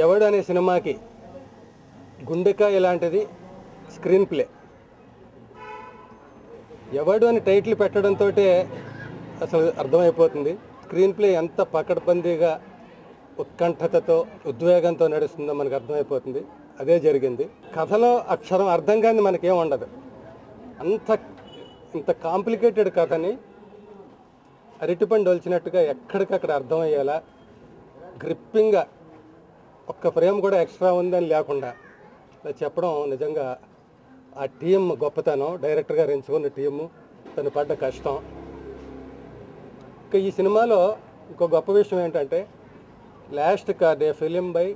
Yevadu అనే సినిమాకి గుండెకాయ ఇలాంటిది స్క్రీన్ ప్లే Yevadu అని టైటిల్ పెట్టడం తోటే అసలు అర్థమైపోతుంది స్క్రీన్ ప్లే ఎంత పకడ్బందీగా ఉత్కంఠతతో ఉద్వేగంతో నడుస్తుందో మనకు అర్థమైపోతుంది అదే జరిగింది కథలో అక్షరం అర్థం కాని మనకి ఏం ఉండదు అంత కాంప్లికేటెడ్ కథని అరిటిపండు ఒల్చినట్టుగా ఎక్కడికక్కడ అర్థమయ్యేలా గ్రిప్పింగ్గా ఒక్క ఫ్రేమ్ కూడా ఎక్స్ట్రా ఉందని లేకుండా చెప్పడం నిజంగా ఆ టీం గొప్పతనం డైరెక్టర్ గారు ఎంచుకున్న టీము తను పడ్డ కష్టం ఈ సినిమాలో ఇంకో గొప్ప విషయం ఏంటంటే last card film by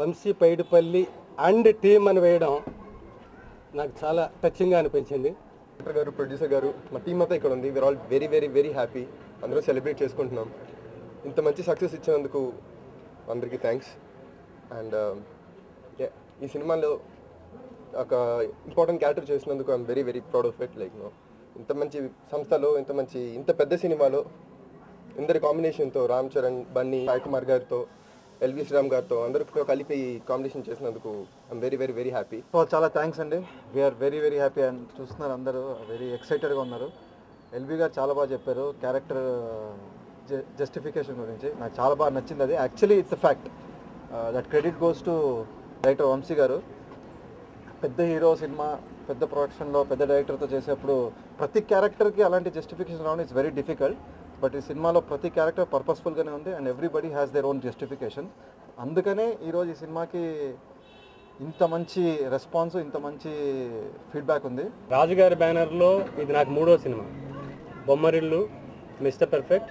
Vamshi Paidipally and team అని వేయడం నాకు చాలా టచింగ్గా అనిపించింది డైరెక్టర్ గారు ప్రొడ్యూసర్ గారు మా టీం అంతా ఇక్కడ ఉంది we are all very very very happy అందరూ సెలబ్రేట్ చేసుకుంటున్నాం ఇంత మంచి సక్సెస్ ఇచ్చినందుకు అందరికీ థ్యాంక్స్ అండ్ ఈ సినిమాలో ఒక ఇంపార్టెంట్ క్యారెక్టర్ చేసినందుకు I'm very very proud of it like no ఇంత మంచి సంస్థలో ఇంత పెద్ద సినిమాలో అందరి కాంబినేషన్తో రామ్ చరణ్ బన్నీ సాయి కుమార్ గారితో ఎల్విస్ రామ్ గారితో అందరూ కలిపి కాంబినేషన్ చేసినందుకు I'm very very very happy so చాలా థ్యాంక్స్ అండి we are very very happy and చూస్తున్నారు అందరూ వెరీ ఎక్సైటెడ్గా ఉన్నారు ఎల్వి గారు చాలా బాగా చెప్పారు క్యారెక్టర్ జస్టిఫికేషన్ గురించి నాకు చాలా బాగా నచ్చింది అది actually it's a fact that credit goes to director Vamshi గారు పెద్ద హీరో సినిమా పెద్ద ప్రొడక్షన్లో పెద్ద డైరెక్టర్తో చేసేప్పుడు ప్రతి క్యారెక్టర్కి అలాంటి జస్టిఫికేషన్ రావడం ఇట్స్ వెరీ డిఫికల్ట్ బట్ ఈ సినిమాలో ప్రతి క్యారెక్టర్ పర్పస్ఫుల్గానే ఉంది and everybody has their own justification అందుకనే ఈరోజు ఈ సినిమాకి ఇంత మంచి రెస్పాన్స్ ఇంత మంచి ఫీడ్బ్యాక్ ఉంది రాజుగారి బ్యానర్లో ఇది నాకు మూడో సినిమా బొమ్మరిల్లు మిస్టర్ పర్ఫెక్ట్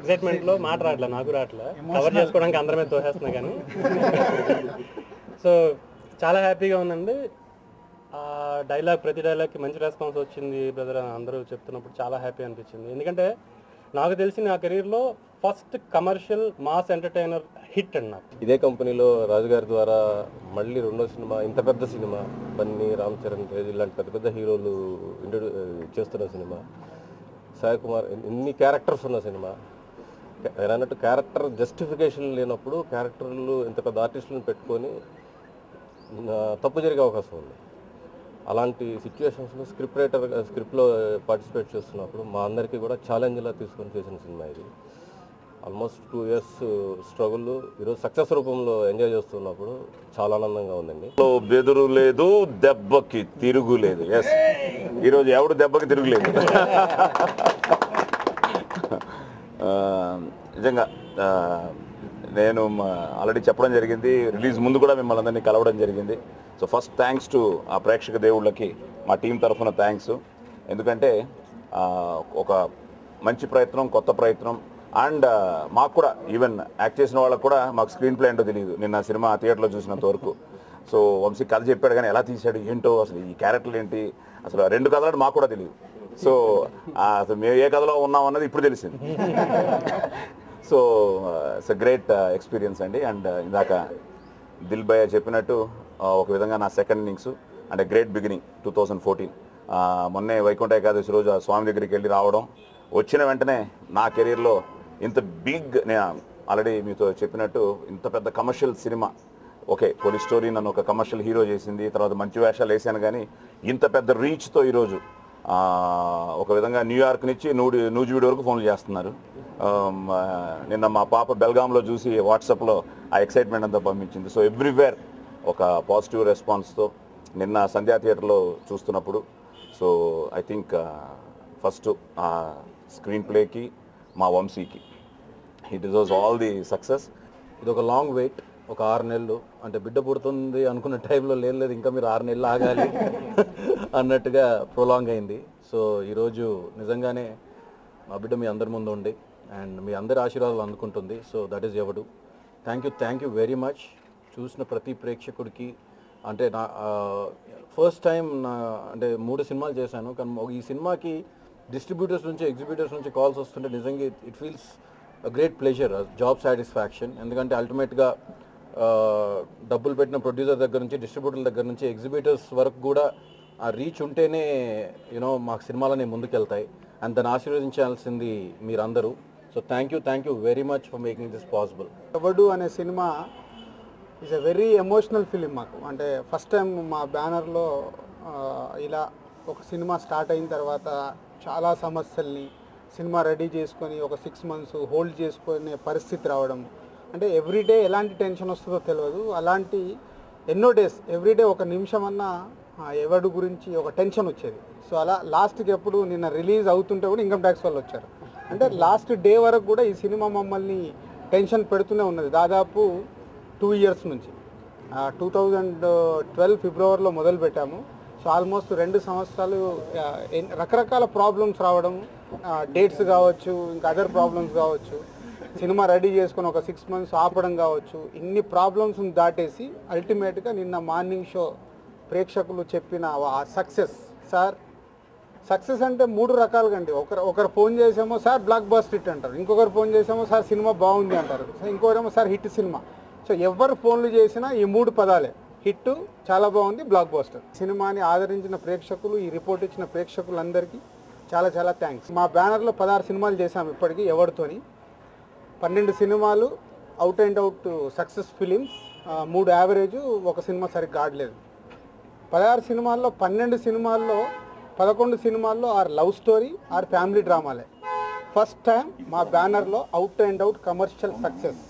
ఎక్సైట్మెంట్లో మాట రావట్లేదు నాకు రావట్లేదు కవర్ చేసుకోవడానికి అందరి మీద తోసేస్తున్నా కానీ సో చాలా హ్యాపీగా ఉందండి డైలాగ్ ప్రతి డైలాగ్కి మంచి రెస్పాన్స్ వచ్చింది బ్రదర్ అందరూ చెప్తున్నప్పుడు చాలా హ్యాపీ అనిపించింది ఎందుకంటే నాకు తెలిసి నా కెరీర్లో first commercial mass entertainer hit అన్న ఇదే కంపెనీలో రాజుగారి ద్వారా మళ్ళీ రెండో సినిమా ఇంత పెద్ద సినిమా బన్నీ రామ్ చరణ్ ఇలాంటి పెద్ద పెద్ద హీరోలు చేస్తున్న సినిమా సాయి కుమార్ ఎన్ని క్యారెక్టర్స్ ఉన్న సినిమా అన్నట్టు క్యారెక్టర్ జస్టిఫికేషన్ లేనప్పుడు క్యారెక్టర్లు ఇంత పెద్ద ఆర్టిస్టులను పెట్టుకొని తప్పు జరిగే అవకాశం ఉంది అలాంటి సిచ్యువేషన్స్లో స్క్రిప్ట్ రైటర్ స్క్రిప్ట్లో పార్టిసిపేట్ చేస్తున్నప్పుడు మా అందరికీ కూడా ఛాలెంజ్లా తీసుకొని చేసిన సినిమా ఇది ఆల్మోస్ట్ 2 years స్ట్రగుల్ ఈరోజు సక్సెస్ రూపంలో ఎంజాయ్ చేస్తున్నప్పుడు చాలా ఆనందంగా ఉందండి బెదురు లేదు దెబ్బకి తిరుగులేదు ఎస్ ఈరోజు ఎవడు దెబ్బకి తిరుగులేదు నిజంగా నేను ఆల్రెడీ చెప్పడం జరిగింది రిలీజ్ ముందు కూడా మిమ్మల్ని అందరినీ కలవడం జరిగింది సో ఫస్ట్ థ్యాంక్స్ టు ఆ ప్రేక్షక దేవుళ్ళకి మా టీం తరఫున థ్యాంక్స్ ఎందుకంటే ఒక మంచి ప్రయత్నం కొత్త ప్రయత్నం అండ్ మాకు కూడా ఈవెన్ యాక్ట్ చేసిన వాళ్ళకు కూడా మాకు స్క్రీన్ ప్లే ఏంటో తెలియదు నిన్న సినిమా థియేటర్లో చూసినంత వరకు సో వంశీ కథ చెప్పాడు కానీ ఎలా తీశాడు ఏంటో అసలు ఈ క్యారెక్టర్లు ఏంటి అసలు రెండు కథలు మాకు కూడా తెలియదు సో అసలు మేము ఏ కథలో ఉన్నాం అన్నది ఇప్పుడు తెలిసింది so it's a great experience అండి అండ్ ఇందాక దిల్బయ చెప్పినట్టు ఒక విధంగా నా second innings and a great beginning 2014 మొన్నే వైకుంఠ ఏకాదశి రోజు ఆ స్వామి దగ్గరికి వెళ్ళి రావడం వచ్చిన వెంటనే నా కెరీర్లో ఇంత బిగ్ నేను ఆల్రెడీ మీతో చెప్పినట్టు ఇంత పెద్ద commercial cinema okay police story నన్ను ఒక కమర్షియల్ హీరో చేసింది తర్వాత మంచి వేషాలు వేసాను కానీ ఇంత పెద్ద రీచ్తో ఈరోజు ఒక విధంగా న్యూయార్క్ నుంచి నూజివీడు వరకు ఫోన్లు చేస్తున్నారు నిన్న మా పాప బెల్గాంలో చూసి వాట్సాప్లో ఆ ఎక్సైట్మెంట్ అంతా పంపించింది సో ఎవ్రీవేర్ ఒక పాజిటివ్ రెస్పాన్స్తో నిన్న సంధ్యా థియేటర్లో చూస్తున్నప్పుడు సో ఐ థింక్ ఫస్ట్ ఆ స్క్రీన్ ప్లేకి మా వంశీకి he deserves all the success ఇది ఒక లాంగ్ వెయిట్ ఒక 6 నెలలు అంటే బిడ్డ పుడుతుంది అనుకున్న టైంలో లేదు ఇంకా మీరు 6 నెలలు ఆగాలి అన్నట్టుగా ప్రొలాంగ్ అయింది సో ఈరోజు నిజంగానే మా బిడ్డ మీ అందరి ముందు ఉండి అండ్ మీ అందరి ఆశీర్వాదాలు అందుకుంటుంది so that is Yevadu thank you very much చూసిన ప్రతి ప్రేక్షకుడికి అంటే నా ఫస్ట్ టైం అంటే 3 సినిమాలు చేశాను, కానీ ఈ సినిమాకి డిస్ట్రిబ్యూటర్స్ నుంచి ఎగ్జిబ్యూటర్స్ నుంచి కాల్స్ వస్తుంటే నిజంగా it feels a great pleasure, job satisfaction. ఎందుకంటే అల్టిమేట్గా డబ్బులు పెట్టిన ప్రొడ్యూసర్ దగ్గర నుంచి డిస్ట్రిబ్యూటర్ల దగ్గర నుంచి ఎగ్జిబ్యూటర్స్ వరకు కూడా ఆ రీచ్ ఉంటేనే యూనో మాకు సినిమాలని ముందుకెళ్తాయి. అండ్ దాన్ని ఆశీర్వదించాల్సింది మీరందరూ. So thank you very much for making this possible. Yevadu అనే సినిమా is a very emotional film మాకు. అంటే ఫస్ట్ టైం మా బ్యానర్లో ఇలా ఒక సినిమా స్టార్ట్ అయిన తర్వాత చాలా సమస్యల్ని సినిమా రెడీ చేసుకొని ఒక 6 months హోల్డ్ చేసుకునే పరిస్థితి రావడం, అంటే ఎవ్రీడే ఎలాంటి టెన్షన్ వస్తుందో తెలియదు. అలాంటి ఎన్నో డేస్ ఎవ్రీడే ఒక నిమిషం అన్నా యెవడు గురించి ఒక టెన్షన్ వచ్చేది. సో అలా లాస్ట్కి ఎప్పుడు నిన్న రిలీజ్ అవుతుంటే కూడా ఇన్కమ్ ట్యాక్స్ వాళ్ళు వచ్చారు. అంటే లాస్ట్ డే వరకు కూడా ఈ సినిమా మమ్మల్ని టెన్షన్ పెడుతూనే ఉన్నది దాదాపు 2 years నుంచి. 2012 ఫిబ్రవరిలో మొదలు పెట్టాము. సో ఆల్మోస్ట్ 2 సంవత్సరాలు రకరకాల ప్రాబ్లమ్స్ రావడం, డేట్స్ కావచ్చు ఇంకా అదర్ ప్రాబ్లమ్స్ కావచ్చు, సినిమా రెడీ చేసుకొని ఒక 6 months ఆపడం కావచ్చు, ఇన్ని ప్రాబ్లమ్స్ని దాటేసి అల్టిమేట్గా నిన్న మార్నింగ్ షో ప్రేక్షకులు చెప్పిన ఆ సక్సెస్. సార్ సక్సెస్ అంటే 3 రకాలుగా అండి. ఒకరు ఫోన్ చేసామో సార్ బ్లాక్ బస్టర్ హిట్ అంటారు, ఇంకొకరు ఫోన్ చేసామో సార్ సినిమా బాగుంది అంటారు, ఇంకొకరేమో సార్ హిట్ సినిమా. సో ఎవరు ఫోన్లు చేసినా ఈ 3 పదాలే, హిట్, చాలా బాగుంది, బ్లాక్ బస్టర్. సినిమాని ఆదరించిన ప్రేక్షకులు, ఈ రిపోర్ట్ ఇచ్చిన ప్రేక్షకులందరికీ చాలా చాలా థ్యాంక్స్. మా బ్యానర్లో 16 సినిమాలు చేసాము ఇప్పటికీ యెవడుతోని. 12 సినిమాలు out and out success films, 3 average, ఒక సినిమా సరిగ్గా ఆడలేదు. 16 సినిమాల్లో 12 సినిమాల్లో 11 సినిమాల్లో 6 లవ్ స్టోరీ, 6 ఫ్యామిలీ డ్రామాలే. ఫస్ట్ టైం మా బ్యానర్లో out and out commercial success.